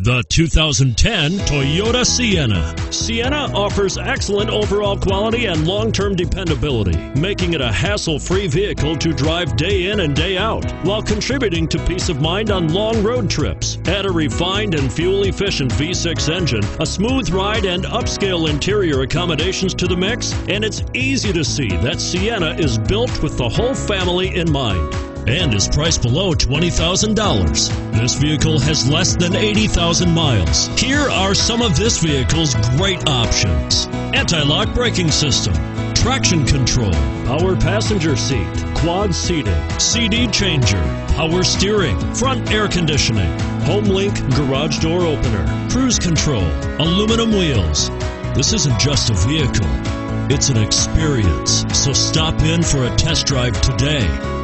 The 2010 Toyota Sienna. Sienna offers excellent overall quality and long-term dependability, making it a hassle-free vehicle to drive day in and day out, while contributing to peace of mind on long road trips. Add a refined and fuel-efficient V6 engine, a smooth ride, and upscale interior accommodations to the mix, and it's easy to see that Sienna is built with the whole family in mind, and is priced below $20,000. This vehicle has less than 80,000 miles. Here are some of this vehicle's great options: anti-lock braking system, traction control, power passenger seat, quad seating, CD changer, power steering, front air conditioning, HomeLink garage door opener, cruise control, aluminum wheels. This isn't just a vehicle, it's an experience. So stop in for a test drive today.